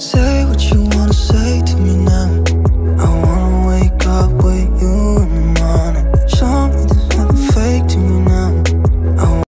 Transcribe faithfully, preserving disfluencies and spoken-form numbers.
Say what you wanna say to me now.